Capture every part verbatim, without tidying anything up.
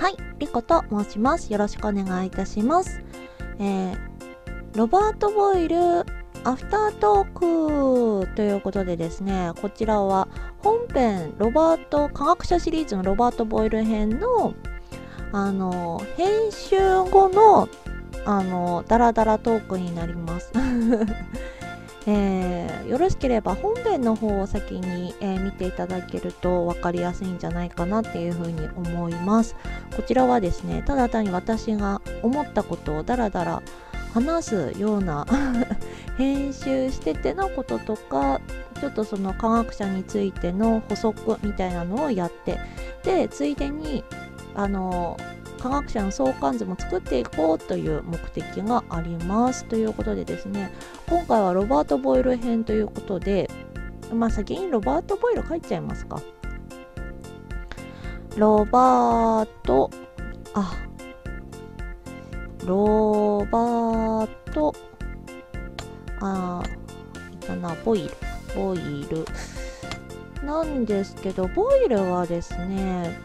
はい、リコと申します。よろしくお願いいたします。えー、ロバート・ボイルアフタートークということでですね、こちらは本編ロバート科学者シリーズのロバート・ボイル編のあの編集後のあのダラダラトークになります。えー、よろしければ本編の方を先に、えー、見ていただけると分かりやすいんじゃないかなっていうふうに思います。こちらはですね、ただ単に私が思ったことをダラダラ話すような編集しててのこととか、ちょっとその科学者についての補足みたいなのをやって、でついでにあの科学者の相関図も作っていこうという目的がありますということでですね、今回はロバート・ボイル編ということで、まあ先にロバート・ボイル書いちゃいますか。ロバートあロバートあーだなボイルボイルなんですけど、ボイルはですね、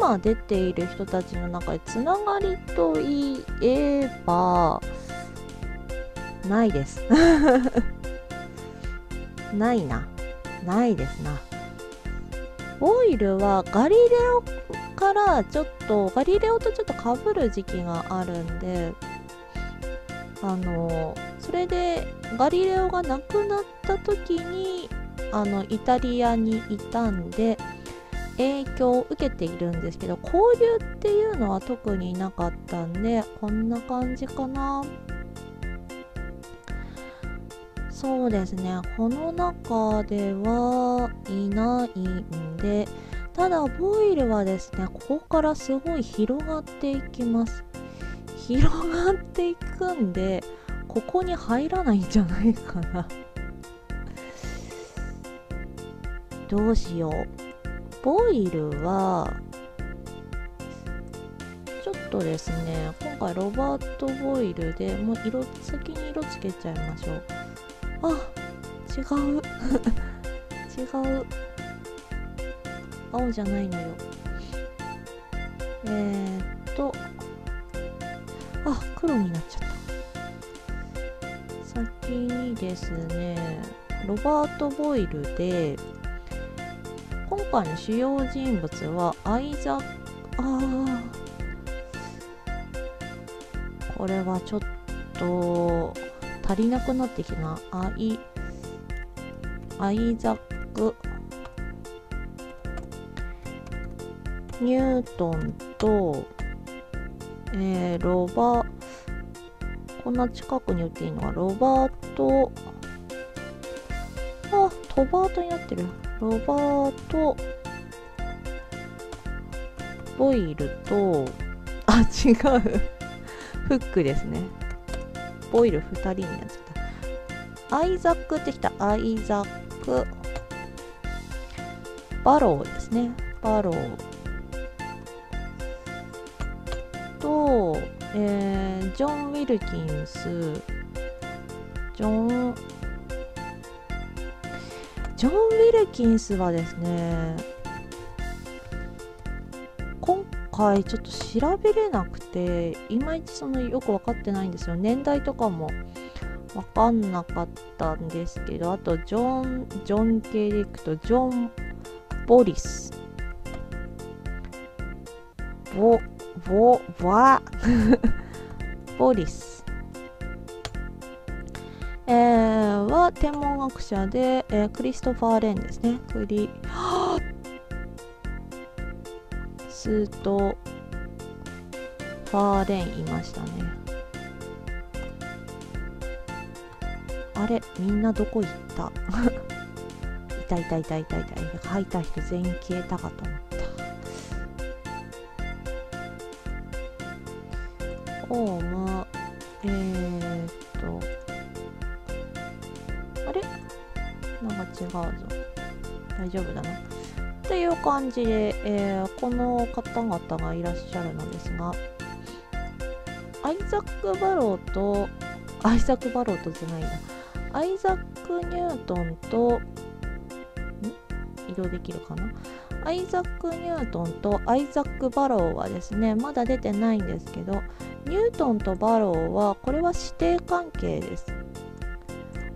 今出ている人たちの中でつながりといえばないですないなないですな。ボイルはガリレオからちょっとガリレオとちょっとかぶる時期があるんで、あのそれでガリレオが亡くなった時にあのイタリアにいたんで影響を受けているんですけど、交流っていうのは特になかったんで、こんな感じかな。そうですね、この中ではいないんで、ただボイルはですね、ここからすごい広がっていきます。広がっていくんで、ここに入らないんじゃないかなどうしよう。ボイルはちょっとですね、今回ロバート・ボイルでもう色先に色つけちゃいましょう。あ、違う違う、青じゃないのよ。えーっとあ、黒になっちゃった。先にですね、ロバート・ボイルで今回の主要人物はアイザック、あーこれはちょっと足りなくなってきな、アイアイザックニュートンと、えー、ロバこんな近くに打っていいのはロバート、あトバートになってる。ロバート・ボイルと、あ、違うフックですね。ボイルふたりになっちゃった。アイザックってきた。アイザックバローですね。バローと、えー、ジョン・ウィルキンス、ジョンジョン・ウィルキンスはですね、今回ちょっと調べれなくて、いまいちそのよく分かってないんですよ。年代とかも分かんなかったんですけど、あとジョン・ジョン系でいくと、ジョン・ボリス、ボ・ボ・バボリス。えー、は天文学者で、えー、クリストファー・レンですね。クリストファー・レンいましたね。あれ、みんなどこ行ったいたいたいたいたいた、入った人全員消えたかと思った。こうはえー、っとなんか違うぞ。大丈夫だな。っていう感じで、えー、この方々がいらっしゃるのですが、アイザック・バローと、アイザック・バローとじゃないな。アイザック・ニュートンと、ん？移動できるかな？アイザック・ニュートンとアイザック・バローはですねまだ出てないんですけど、ニュートンとバローはこれは師弟関係です。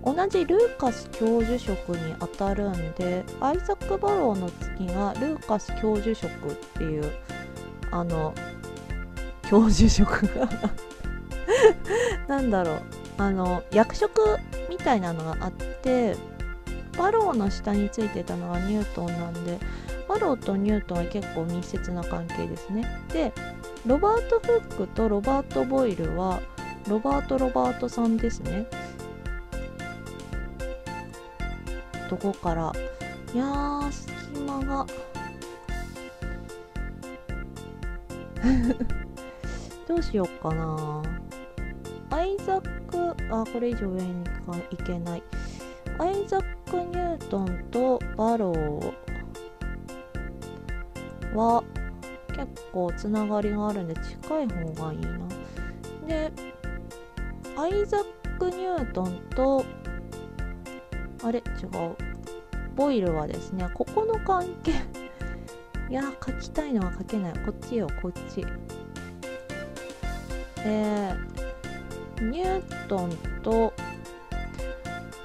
同じルーカス教授職にあたるんで、アイザック・バローの次がルーカス教授職っていうあの教授職がなんだろう、あの役職みたいなのがあって、バローの下についてたのがニュートンなんで、バローとニュートンは結構密接な関係ですね。でロバート・フックとロバート・ボイルはロバート・ロバートさんですね。どこから、いやー隙間がどうしようかな。アイザック、あ、これ以上上にいけない。アイザック・ニュートンとバローは結構つながりがあるんで近い方がいいな。でアイザック・ニュートンとあれ違うボイルはですね、ここの関係いやー書きたいのは書けない。こっちよ、こっち。えー、ニュートンと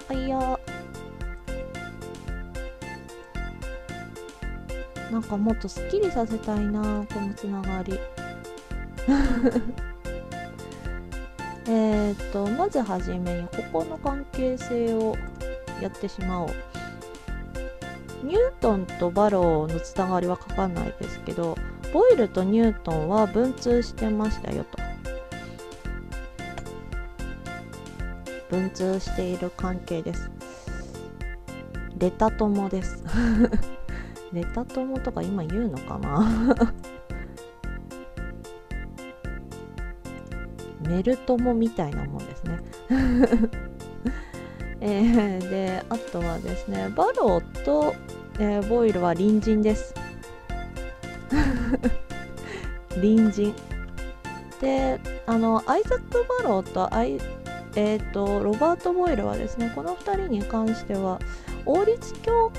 あいやなんかもっとすっきりさせたいなこのつながりえっとまずはじめにここの関係性をやってしまおう。ニュートンとバローのつながりは書かないですけど、ボイルとニュートンは文通してましたよと。文通している関係です。レタ友ですレタ友とか今言うのかなメル友みたいなもんですねえー、であとはですねバローと、えー、ボイルは隣人です隣人で、あのアイザック・バローとアイ、えー、とロバート・ボイルはですね、このふたりに関しては王立教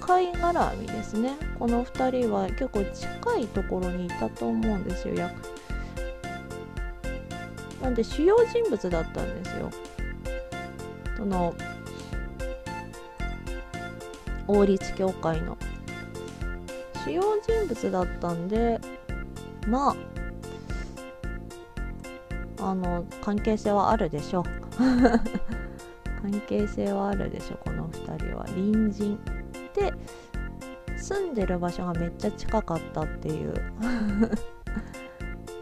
会絡みですね。このふたりは結構近いところにいたと思うんですよ。なんで主要人物だったんですよ。その王立教会の主要人物だったんで、まああの関係性はあるでしょう関係性はあるでしょう。このふたりは隣人で住んでる場所がめっちゃ近かったっていう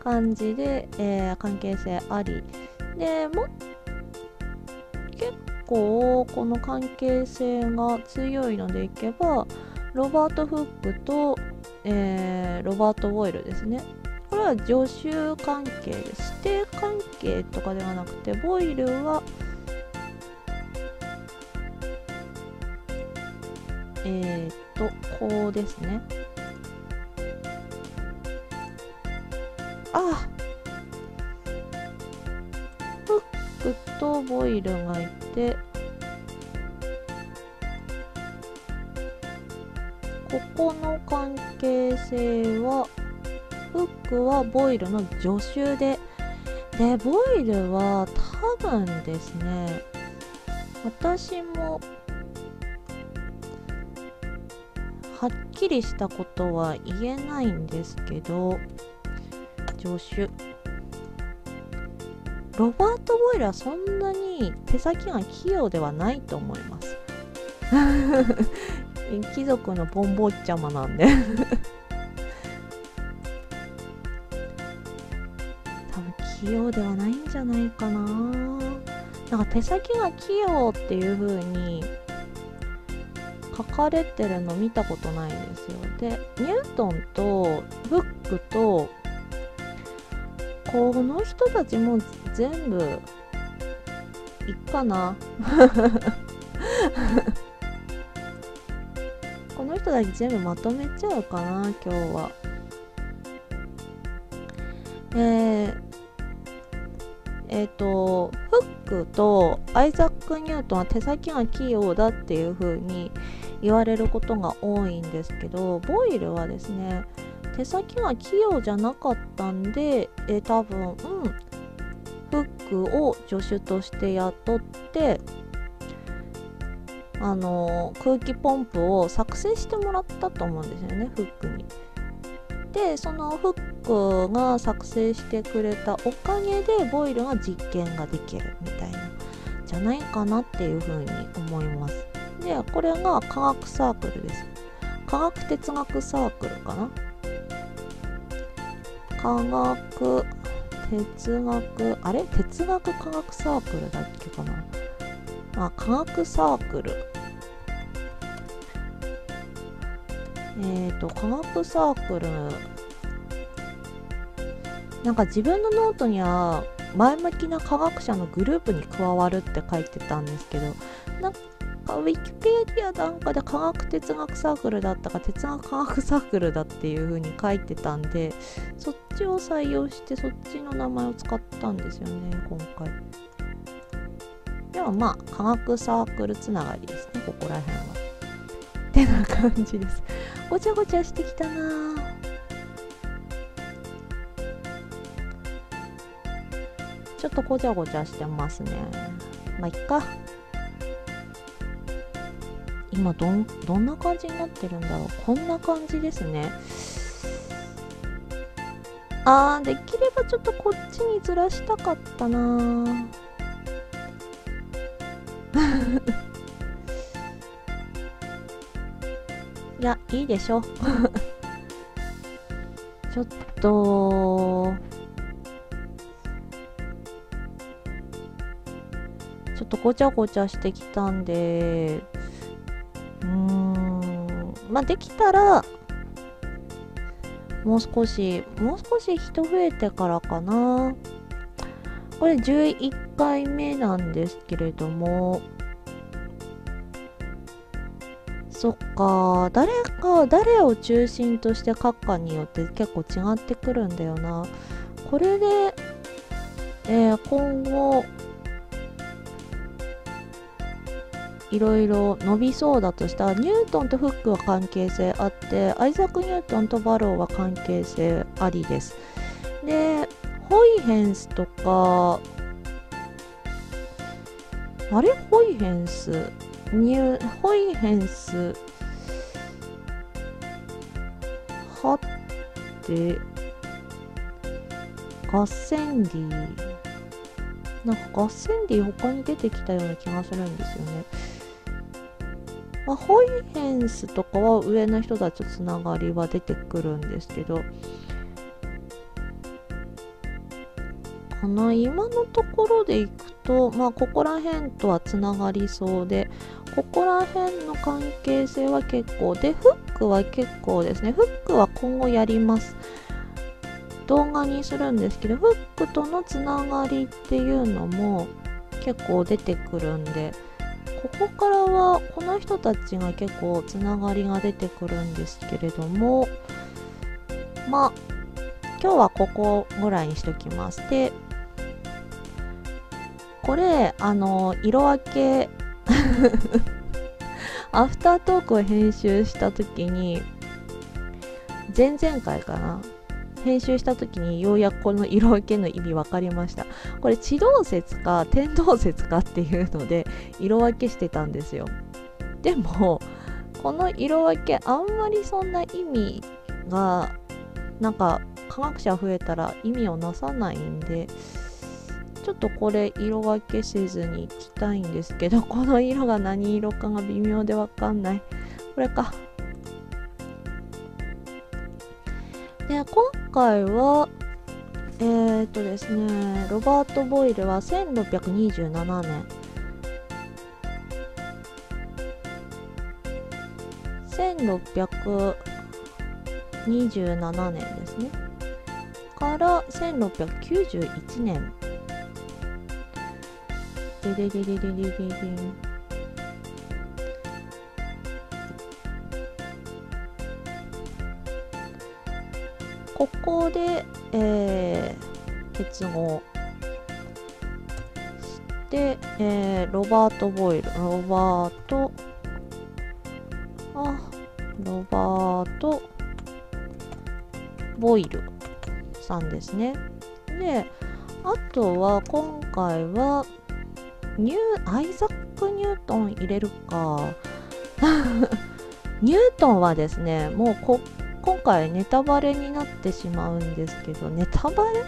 感じで、えー、関係性ありで、も結構この関係性が強いのでいけばロバート・フックと、えー、ロバート・ボイルですね。これは助手関係です。師弟関係とかではなくて、ボイルは、えー、っとこうですね。あフックとボイルがいて、ここの関係性はフックはボイルの助手で、でボイルは多分ですね、私もはっきりしたことは言えないんですけど、助手ロバート・ボイルはそんなに手先が器用ではないと思います貴族のボンボッチャマなんで多分器用ではないんじゃないかな。なんか手先が器用っていう風に書かれてるの見たことないんですよ。でニュートンとフックとこの人たちも全部いっかなこの人たち全部まとめちゃうかな今日は。えー、えーとフックとアイザック・ニュートンは手先が器用だっていう風に言われることが多いんですけど、ボイルはですね、手先が器用じゃなかったんで、え多分、うん、フックを助手として雇って、あの空気ポンプを作成してもらったと思うんですよね、フックに。で、そのフックが作成してくれたおかげでボイルが実験ができるみたいなじゃないかなっていうふうに思います。で、これが科学サークルです。科学哲学サークルかな、科学哲学、あれ哲学科学サークルだっけかな、あ、科学サークル、えーと、科学サークル、なんか自分のノートには前向きな科学者のグループに加わるって書いてたんですけど、なんかウィキペディアなんかで科学哲学サークルだったか哲学科学サークルだっていう風に書いてたんで、そっちを採用してそっちの名前を使ったんですよね、今回。ではまあ科学サークルつながりですね、ここら辺は。ってな感じです。ごちゃごちゃしてきたな。ちょっとごちゃごちゃしてますね。まあいっか。今どん、どんな感じになってるんだろう。こんな感じですね。あー、できればちょっとこっちにずらしたかったなー。いや、いいでしょ。ちょっとちょっとごちゃごちゃしてきたんで、うーん、まあできたらもう少しもう少し人増えてからかな。これじゅういっかいめなんですけれども、そっか、誰か誰を中心として書くかによって結構違ってくるんだよな。これで、えー、今後いろいろ伸びそうだとしたら、ニュートンとフックは関係性あって、アイザック・ニュートンとバローは関係性ありです。で、ホイヘンスとか、あれホイヘンスニューホイヘンスはってガッセンディ、なんかガッセンディ他に出てきたような気がするんですよね。まあ、ホイヘンスとかは上の人たちとつながりは出てくるんですけど、この今のところでいくと、まあ、ここら辺とはつながりそうで、ここら辺の関係性は結構で、フックは結構ですね。フックは今後やります、動画にするんですけど、フックとのつながりっていうのも結構出てくるんで、ここからはこの人たちが結構つながりが出てくるんですけれども、まあ今日はここぐらいにしときます。で、これあの色分けアフタートークを編集した時に、前々回かな、編集した時にようやくこの色分けの意味分かりました。これ地動説か天動説かっていうので色分けしてたんですよ。でもこの色分けあんまりそんな意味がなんか科学者増えたら意味をなさないんで、ちょっとこれ色分けせずにいきたいんですけど、この色が何色かが微妙でわかんない。これか。で、今回はえー、っとですね、ロバート・ボイルはせんろっぴゃくにじゅうななねん、せんろっぴゃくにじゅうななねんですねからせんろっぴゃくきゅうじゅういちねん、ででででででででここで、えー、結合して、えー、ロバート・ボイル、ロバートロバート・ボイルさんですね。で、あとは今回はニューアイザック・ニュートン入れるかニュートンはですね、もうこ今回ネタバレになってしまうんですけど、ネタバレ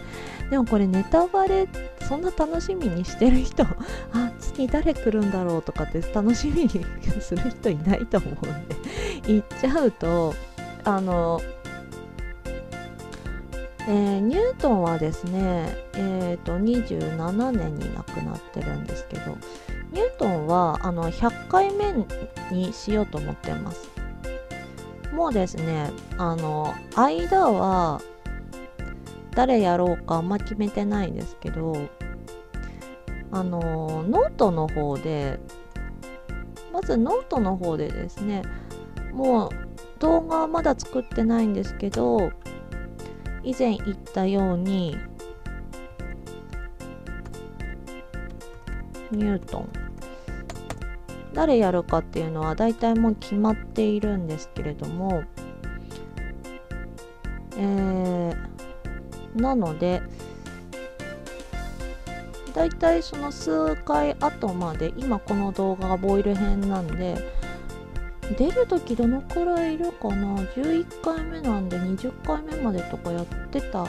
でもこれネタバレそんな楽しみにしてる人あ、次誰来るんだろうとかって楽しみにする人いないと思うんで言っちゃうと、あの、えー、ニュートンはですね、えーと、にじゅうななねんに亡くなってるんですけど、ニュートンはあのひゃっかいめにしようと思ってます。もうですね、あの間は誰やろうかあんま決めてないんですけど、あのノートの方でまずノートの方でですね、もう動画はまだ作ってないんですけど、以前言ったようにニュートン誰やるかっていうのは大体もう決まっているんですけれども、えーなのでだいたいその数回後まで、今この動画がボイル編なんで出るときどのくらいいるかな、じゅういっかいめなんでにじゅっかいめまでとかやってた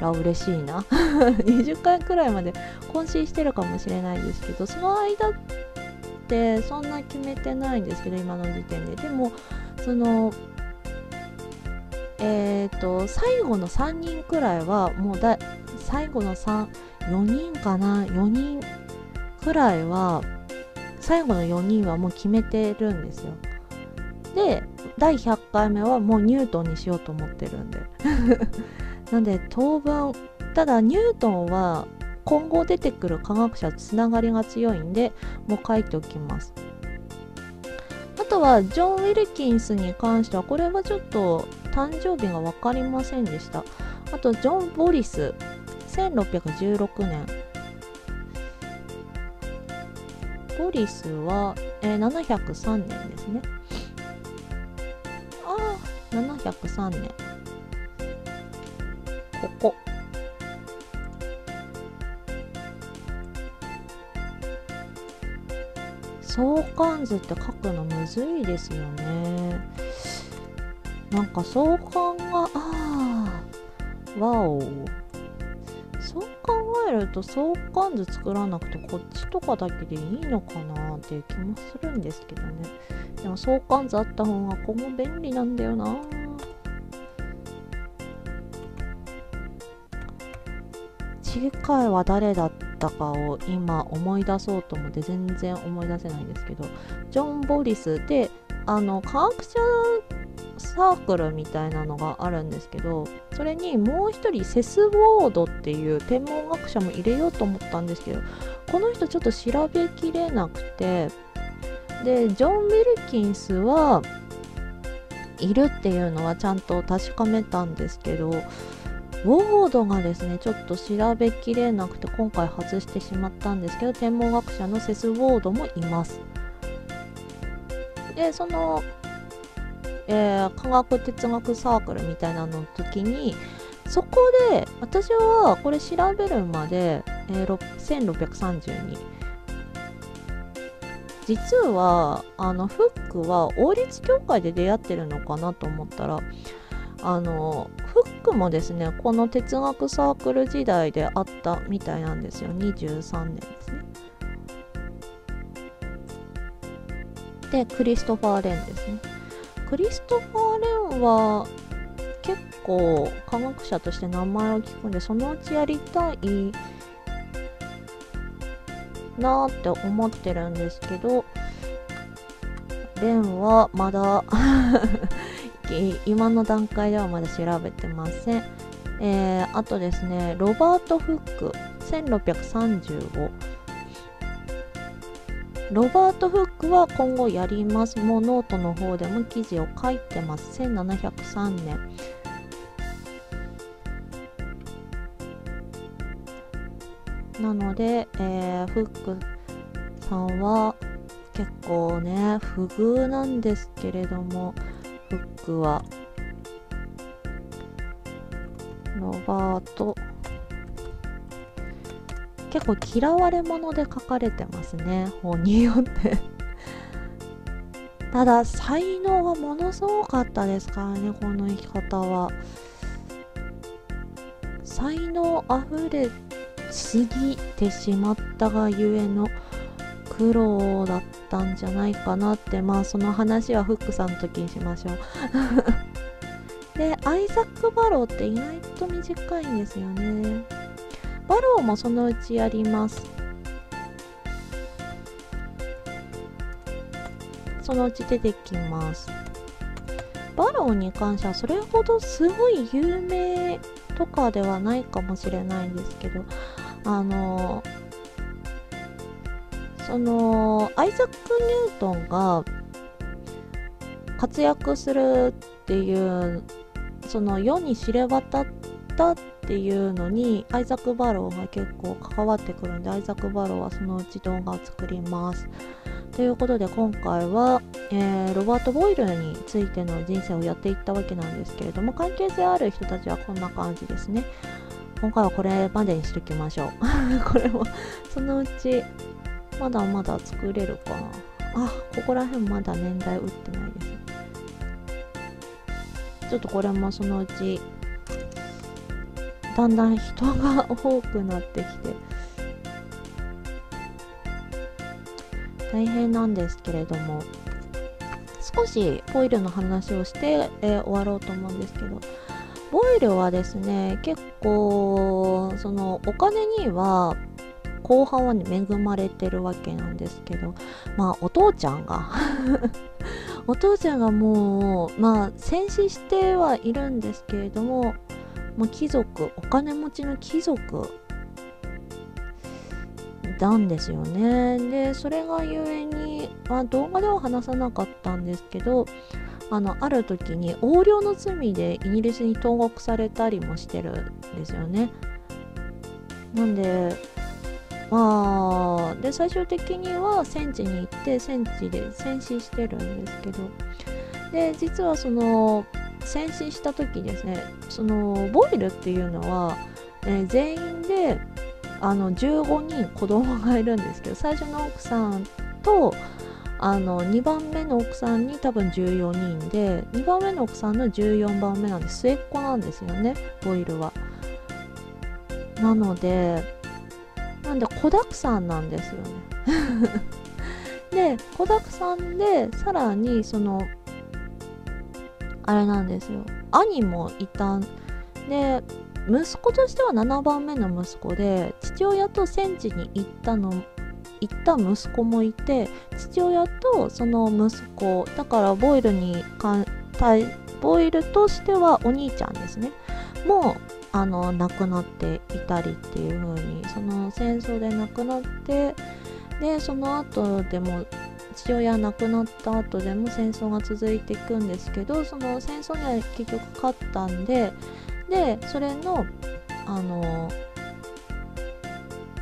ら嬉しいなにじゅっかいくらいまで渾身してるかもしれないですけど、その間ってそんな決めてないんですけど今の時点で。でもそのえーと最後のさんにんくらいはもうだ最後のさん、よにんかな、よにんくらいは最後のよにんはもう決めてるんですよ。でだいひゃっかいめはもうニュートンにしようと思ってるんでなんで当分、ただニュートンは今後出てくる科学者とつながりが強いんでもう書いておきます。あとはジョン・ウィルキンスに関してはこれはちょっと誕生日が分かりませんでした。あとジョン・ボリスせんろっぴゃくじゅうろくねん、ボリスは、えー、ななひゃくさんねんですね。ああななひゃくさんねん、ここ相関図って書くのむずいですよね。なんか相関が、ああ、わお。そう考えると相関図作らなくてこっちとかだけでいいのかなっていう気もするんですけどね。でも相関図あった方が今後便利なんだよな。次回は誰だったたかを今思い出そうと思って全然思い出せないんですけど、ジョン・ボリスであの科学者サークルみたいなのがあるんですけど、それにもう一人セス・ウォードっていう天文学者も入れようと思ったんですけど、この人ちょっと調べきれなくて、でジョン・ウィルキンスはいるっていうのはちゃんと確かめたんですけど、ウォードがですねちょっと調べきれなくて今回外してしまったんですけど、天文学者のセス・ウォードもいます。でその、えー、科学哲学サークルみたいなの時にそこで私はこれ調べるまで、えー、せんろっぴゃくさんじゅうに、実はあのフックは王立教会で出会ってるのかなと思ったら、あのフックもですねこの哲学サークル時代であったみたいなんですよ。にじゅうさんねんですね。でクリストファー・レンですね。クリストファー・レンは結構科学者として名前を聞くんで、そのうちやりたいなーって思ってるんですけど、レンはまだ今の段階ではまだ調べてません。えー、あとですね、ロバート・フックせんろっぴゃくさんじゅうご、ロバート・フックは今後やります。もうノートの方でも記事を書いてます。せんななひゃくさんねん、なので、えー、フックさんは結構ね不遇なんですけれども、不くはロバート。結構嫌われ者で書かれてますね、本によってただ才能がものすごかったですからね、この生き方は。才能あふれすぎてしまったがゆえの苦労だったんじゃないかなって、まあその話はフックさんの時にしましょうで、アイザック・バローって意外と短いんですよね。バローもそのうちやります。そのうち出てきます。バローに関してはそれほどすごい有名とかではないかもしれないんですけど、あのそのアイザック・ニュートンが活躍するっていう、その世に知れ渡ったっていうのにアイザック・バローが結構関わってくるんで、アイザック・バローはそのうち動画を作ります。ということで今回は、えー、ロバート・ボイルについての人生をやっていったわけなんですけれども、関係性ある人たちはこんな感じですね。今回はこれまでにしときましょうこれもそのうちまだまだ作れるかなあ。ここら辺まだ年代打ってないです。ちょっとこれもそのうちだんだん人が多くなってきて大変なんですけれども、少しボイルの話をして、えー、終わろうと思うんですけど、ボイルはですね、結構そのお金には後半は、ね、恵まれてるわけなんですけど、まあお父ちゃんがお父ちゃんがもうまあ戦死してはいるんですけれども、もう貴族、お金持ちの貴族なんですよね。でそれがゆえに、まあ、動画では話さなかったんですけど、あのある時に横領の罪でイギリスに投獄されたりもしてるんですよね。なんでまあで最終的には戦地に行って戦地で戦死してるんですけど、で実はその戦死した時ですね、そのボイルっていうのは、えー、全員であのじゅうごにん子供がいるんですけど、最初の奥さんとあのにばんめの奥さんに多分じゅうよにんで、にばんめの奥さんのじゅうよんばんめなんで末っ子なんですよね、ボイルは。なのでなんで子だくさんなんですよねで子だくさんで、さらにそのあれなんですよ、兄もいたんで、息子としてはななばんめの息子で、父親と戦地に行ったの行った息子もいて、父親とその息子だからボイルにかんボイルとしてはお兄ちゃんですねもうあの亡くなっていたりっていう風に、その戦争で亡くなって、でその後でも父親亡くなった後でも戦争が続いていくんですけど、その戦争には結局勝ったんで。でそれのあの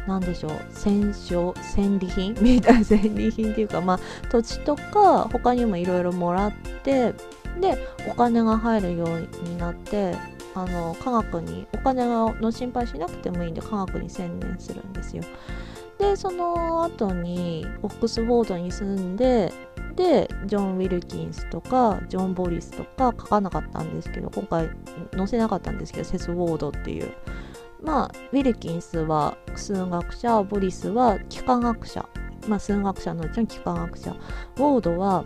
何でしょう、戦勝戦利品みたいな、戦利品っていうか、まあ土地とか他にもいろいろもらって、でお金が入るようになって、あの科学にお金の心配しなくてもいいんで科学に専念するんですよ。でその後にオックスフォードに住んで、でジョン・ウィルキンスとかジョン・ボリスとか書かなかったんですけど、今回載せなかったんですけど、セス・ウォードっていう、まあウィルキンスは数学者、ボリスは幾何学者、まあ数学者のうちの幾何学者、ウォードは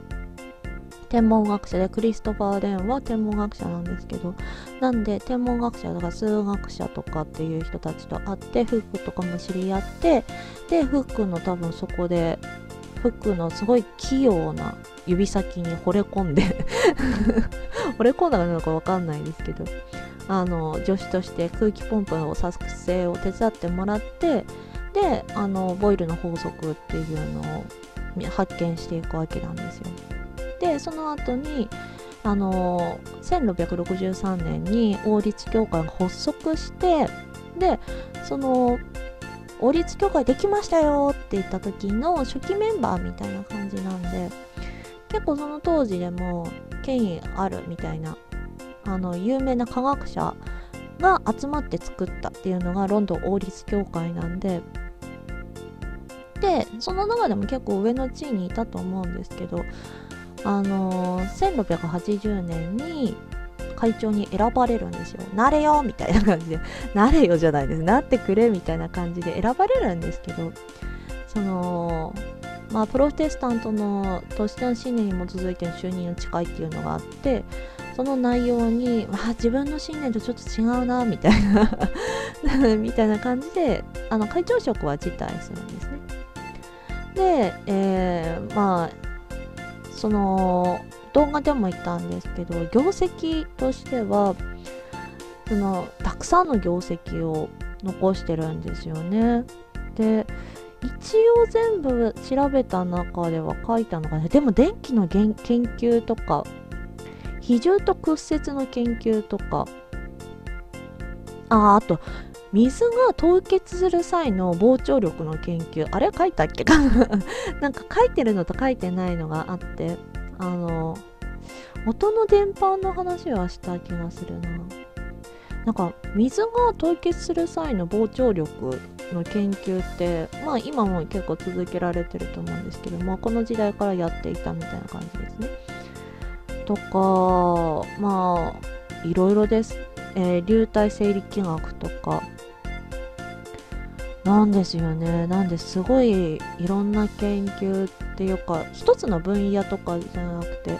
天文学者で、クリストファー・レーンは天文学者なんですけど、なんで天文学者とか数学者とかっていう人たちと会って、フックとかも知り合って、でフックの多分そこでフックのすごい器用な指先に惚れ込んで惚れ込んだのか分かんないんですけど、あの助手として空気ポンプの作成を手伝ってもらって、であのボイルの法則っていうのを発見していくわけなんですよ。でその後にあのせんろっぴゃくろくじゅうさんねんに王立協会が発足して、でその王立協会できましたよって言った時の初期メンバーみたいな感じなんで、結構その当時でも権威あるみたいな、あの有名な科学者が集まって作ったっていうのがロンドン王立協会なんで、でその中でも結構上の地位にいたと思うんですけど、あのー、せんろっぴゃくはちじゅうねんに会長に選ばれるんですよ。なれよみたいな感じでなれよじゃないです、なってくれみたいな感じで選ばれるんですけど、そのまあプロテスタントのとしての信念に基づいての就任の誓いっていうのがあって、その内容に、まあ、自分の信念とちょっと違うなみたいなみたいな感じで、あの会長職は辞退するんですね。で、えー、まあその動画でも言ったんですけど、業績としてはそのたくさんの業績を残してるんですよね。で一応全部調べた中では書いたのがね、でも電気の研究とか比重と屈折の研究とか、ああと水が凍結する際の膨張力の研究、あれ書いたっけかななんか書いてるのと書いてないのがあって、あの音の伝播の話はした気がするな。なんか水が凍結する際の膨張力の研究ってまあ今も結構続けられてると思うんですけど、まあ、この時代からやっていたみたいな感じですね。とかまあいろいろです、えー、流体生理気学とかなんですよね。なんですごいいろんな研究っていうか、一つの分野とかじゃなくて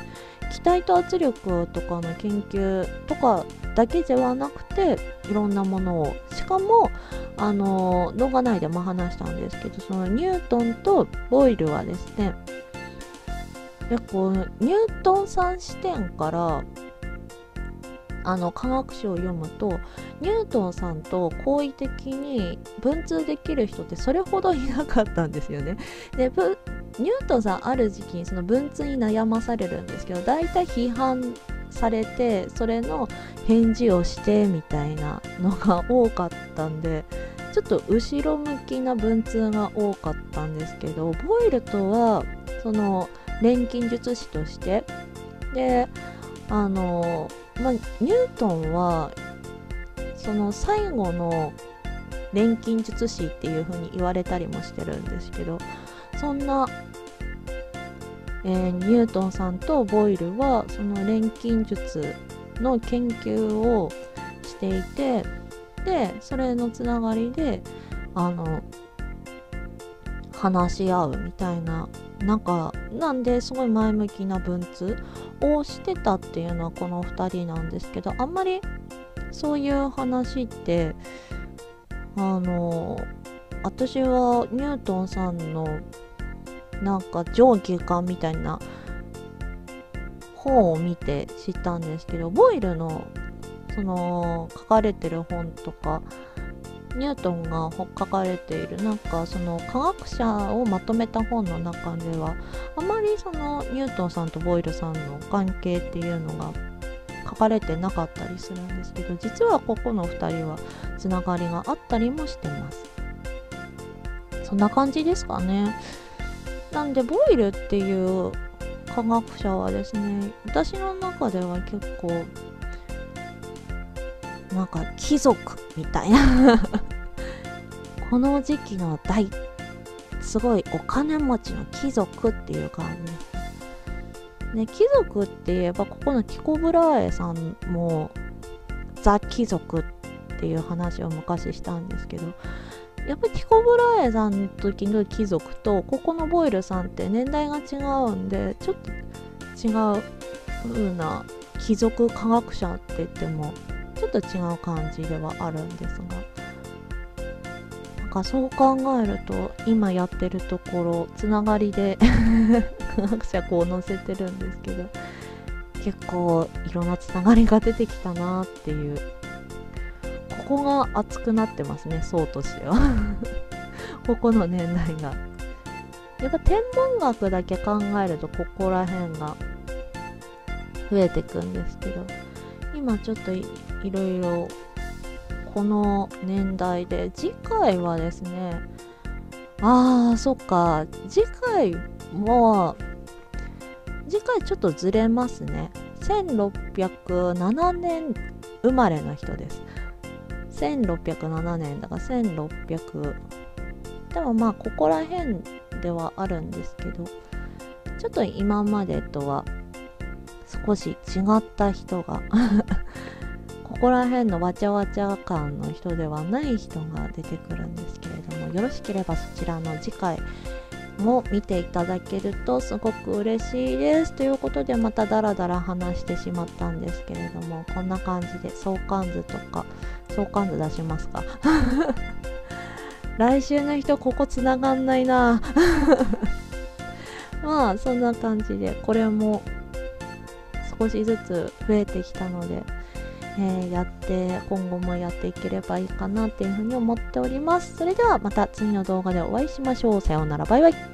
気体と圧力とかの研究とかだけではなくて、いろんなものを、しかもあの動画内でも話したんですけど、そのニュートンとボイルはですね、結構ニュートンさん視点からあの科学書を読むと、ニュートンさんと好意的に文通できる人ってそれほどいなかったんですよね。でニュートンさんある時期にその文通に悩まされるんですけど、だいたい批判されてそれの返事をしてみたいなのが多かったんで、ちょっと後ろ向きな文通が多かったんですけど、ボイルとはその錬金術師としてで、あのまあ、ニュートンはその最後の錬金術師っていう風に言われたりもしてるんですけど、そんな、えー、ニュートンさんとボイルはその錬金術の研究をしていて、でそれのつながりであの話し合うみたいな、なんかなんですごい前向きな文通をしてたっていうのはこのふたりなんですけど、あんまりそういう話ってあの私はニュートンさんのなんか上下巻みたいな本を見て知ったんですけど、ボイルのその書かれてる本とかニュートンが書かれているなんかその科学者をまとめた本の中ではあまりそのニュートンさんとボイルさんの関係っていうのが書かれてなかったりするんですけど、実はここのふたりはつながりがあったりもしてます。そんな感じですかね。なんでボイルっていう科学者はですね、私の中では結構なんか貴族みたいなこの時期の大すごいお金持ちの貴族っていう感じですね。貴族って言えばここのキコブラエさんもザ貴族っていう話を昔したんですけど、やっぱりキコブラエさんの時の貴族とここのボイルさんって年代が違うんで、ちょっと違う風な貴族科学者って言ってもちょっと違う感じではあるんですが、なんかそう考えると今やってるところつながりで科学者こう載せてるんですけど、結構いろんなつながりが出てきたなっていう、ここが熱くなってますね、層としてはここの年代がやっぱ天文学だけ考えるとここら辺が増えてくんですけど、今ちょっと い, いろいろこの年代で、次回はですね、あーそっか、次回も次回ちょっとずれますね。せんろっぴゃくななねん生まれの人です。せんろっぴゃくななねんだからせんろっぴゃくでもまあここら辺ではあるんですけど、ちょっと今までとは少し違った人がここら辺のわちゃわちゃ感の人ではない人が出てくるんですけれども、よろしければそちらの次回も見ていただけるとすごく嬉しいですということで、またダラダラ話してしまったんですけれども、こんな感じで相関図とか相関図出しますか来週の人ここつながんないなまあそんな感じでこれも少しずつ増えてきたので、えー、やって今後もやっていければいいかなっていうふうに思っております。それではまた次の動画でお会いしましょう。さようなら、バイバイ。